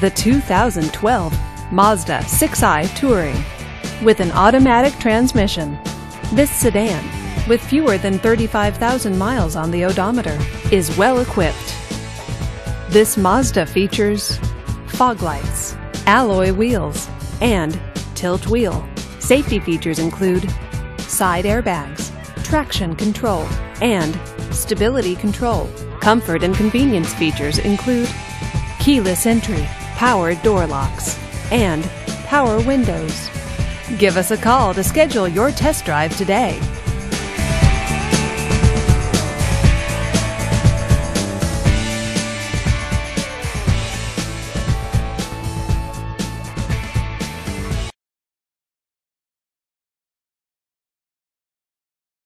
the 2012 Mazda 6i Touring. With an automatic transmission, this sedan, with fewer than 35,000 miles on the odometer, is well equipped. This Mazda features fog lights, alloy wheels, and tilt wheel. Safety features include side airbags, traction control, and stability control. Comfort and convenience features include keyless entry, power door locks, and power windows. Give us a call to schedule your test drive today.